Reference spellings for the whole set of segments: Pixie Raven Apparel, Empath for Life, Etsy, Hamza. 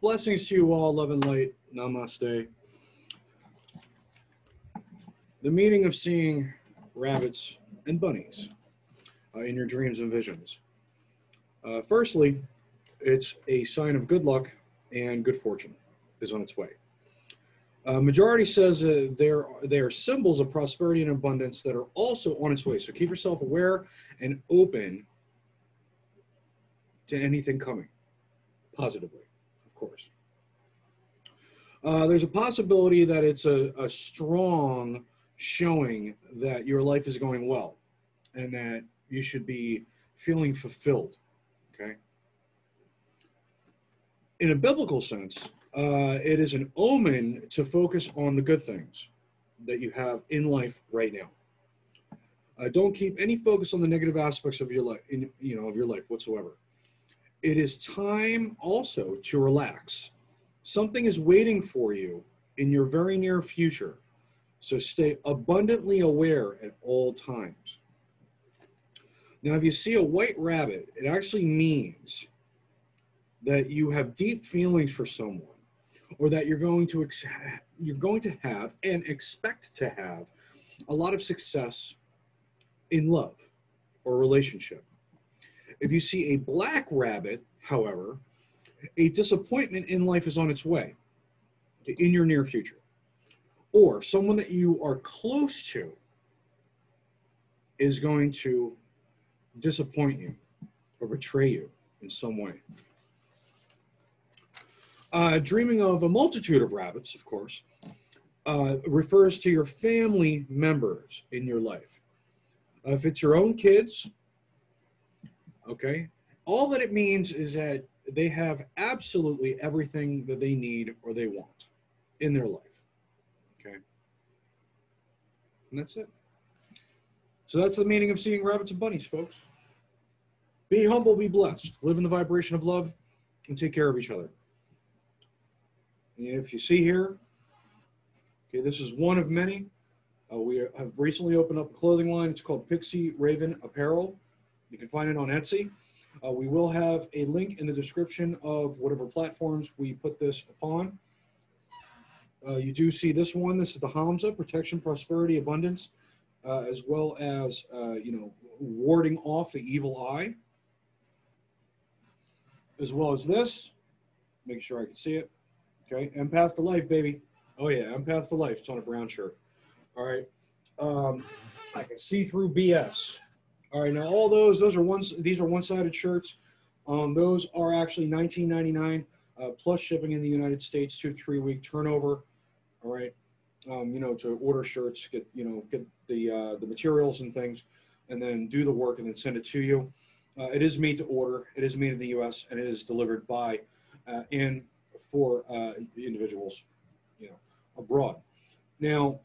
Blessings to you all, love and light. Namaste. The meaning of seeing rabbits and bunnies in your dreams and visions. Firstly, it's a sign of good luck and good fortune is on its way. Majority says they are symbols of prosperity and abundance that are also on its way. So keep yourself aware and open to anything coming, positively, of course. There's a possibility that it's a strong showing that your life is going well and that you should be feeling fulfilled, okay? In a biblical sense, it is an omen to focus on the good things that you have in life right now. Don't keep any focus on the negative aspects of your life, of your life whatsoever. It is time also to relax. Something is waiting for you in your very near future, so stay abundantly aware at all times. Now, if you see a white rabbit, it actually means that you have deep feelings for someone, or that you're going to have and expect to have a lot of success in love or relationship. If you see a black rabbit, however, a disappointment in life is on its way in your near future, or someone that you are close to is going to disappoint you or betray you in some way. Dreaming of a multitude of rabbits, of course, refers to your family members in your life. If it's your own kids, okay, all that it means is that they have absolutely everything that they need or they want in their life, okay? And that's it. So that's the meaning of seeing rabbits and bunnies, folks. Be humble, be blessed. Live in the vibration of love and take care of each other. If you see here, okay, this is one of many. We have recently opened up a clothing line. It's called Pixie Raven Apparel. You can find it on Etsy. We will have a link in the description of whatever platforms we put this upon. You do see this one. This is the Hamza, protection, prosperity, abundance, as well as, warding off the evil eye. As well as this, make sure I can see it. Okay, Empath for Life, baby. Oh yeah, Empath for Life. It's on a brown shirt. All right. I can see through BS. All right, now all these are one-sided shirts. Those are actually $19.99 plus shipping in the United States, 2 to 3 week turnover. All right, to order shirts, get the materials and things, and then do the work and then send it to you. It is made to order. It is made in the U.S. and it is delivered by for individuals, abroad. Now,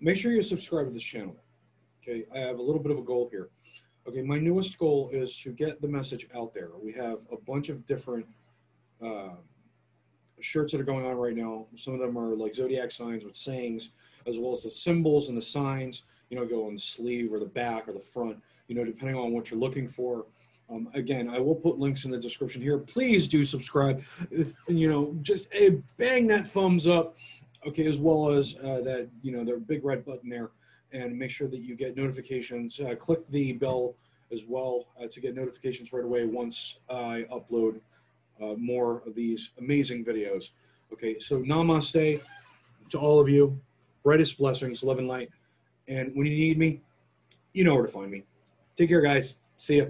make sure you subscribe to this channel. Okay, I have a little bit of a goal here. Okay, my newest goal is to get the message out there. We have a bunch of different shirts that are going on right now. Some of them are like zodiac signs with sayings, as well as the symbols and the signs, go on the sleeve or the back or the front, depending on what you're looking for. Again, I will put links in the description here. Please do subscribe. Just bang that thumbs up, okay, as well as that, the big red button there, and make sure that you get notifications. Click the bell as well to get notifications right away once I upload more of these amazing videos. Okay, so namaste to all of you. Brightest blessings, love and light. And when you need me, you know where to find me. Take care, guys. See ya.